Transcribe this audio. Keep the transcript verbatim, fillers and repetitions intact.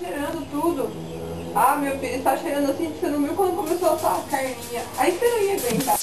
Cheirando tudo. Ah, meu filho, tá cheirando assim, cheirando meu quando começou a soltar a carninha. Aí você não ia aguentar.